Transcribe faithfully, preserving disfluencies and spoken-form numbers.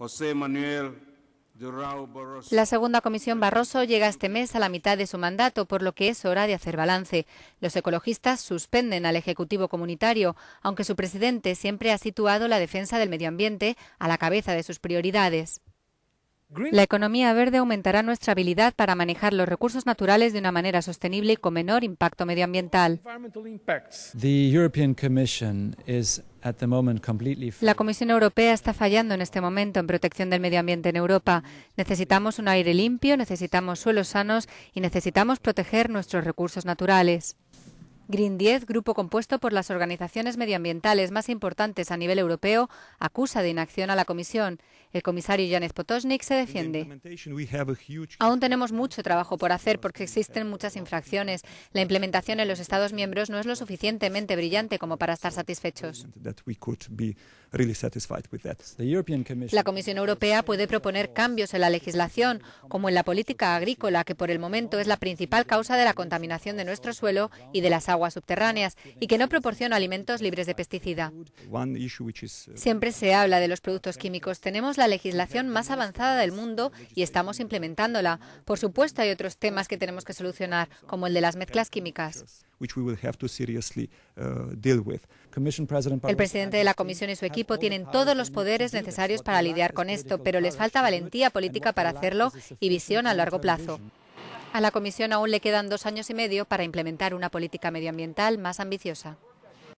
José Manuel Durão Barroso. La segunda Comisión Barroso llega este mes a la mitad de su mandato, por lo que es hora de hacer balance. Los ecologistas suspenden al Ejecutivo Comunitario, aunque su presidente siempre ha situado la defensa del medio ambiente a la cabeza de sus prioridades. La economía verde aumentará nuestra habilidad para manejar los recursos naturales de una manera sostenible y con menor impacto medioambiental. La Comisión Europea está fallando en este momento en protección del medio ambiente en Europa. Necesitamos un aire limpio, necesitamos suelos sanos y necesitamos proteger nuestros recursos naturales. Green diez, grupo compuesto por las organizaciones medioambientales más importantes a nivel europeo, acusa de inacción a la Comisión. El comisario Janez Potocnik se defiende. Aún tenemos mucho trabajo por hacer porque existen muchas infracciones. La implementación en los Estados miembros no es lo suficientemente brillante como para estar satisfechos. La Comisión Europea puede proponer cambios en la legislación, como en la política agrícola, que por el momento es la principal causa de la contaminación de nuestro suelo y de las aguas subterráneas y que no proporciona alimentos libres de pesticida. Siempre se habla de los productos químicos. Tenemos la legislación más avanzada del mundo y estamos implementándola. Por supuesto, hay otros temas que tenemos que solucionar, como el de las mezclas químicas. El presidente de la Comisión y su equipo tienen todos los poderes necesarios para lidiar con esto, pero les falta valentía política para hacerlo y visión a largo plazo. A la Comisión aún le quedan dos años y medio para implementar una política medioambiental más ambiciosa.